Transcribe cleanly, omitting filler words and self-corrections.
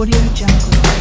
Audio Jungle.